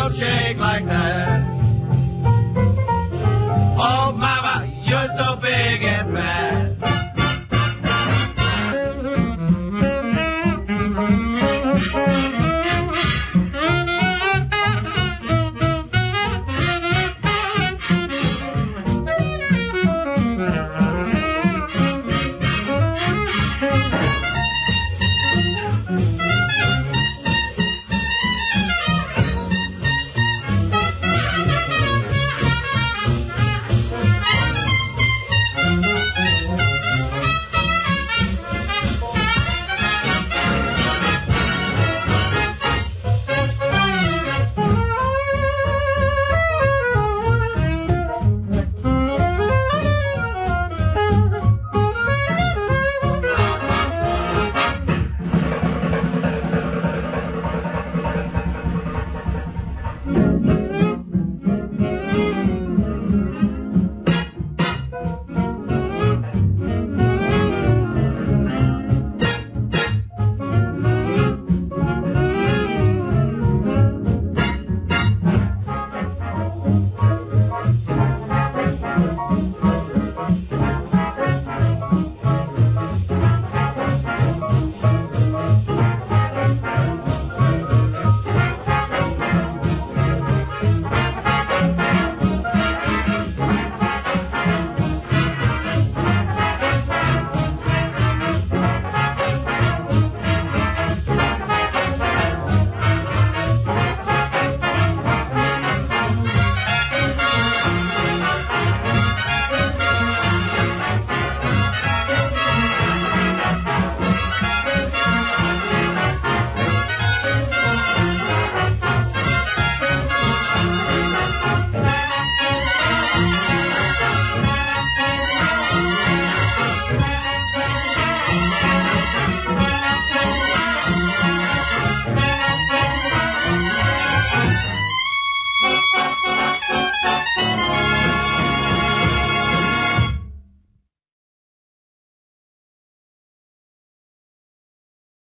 don't shake like that.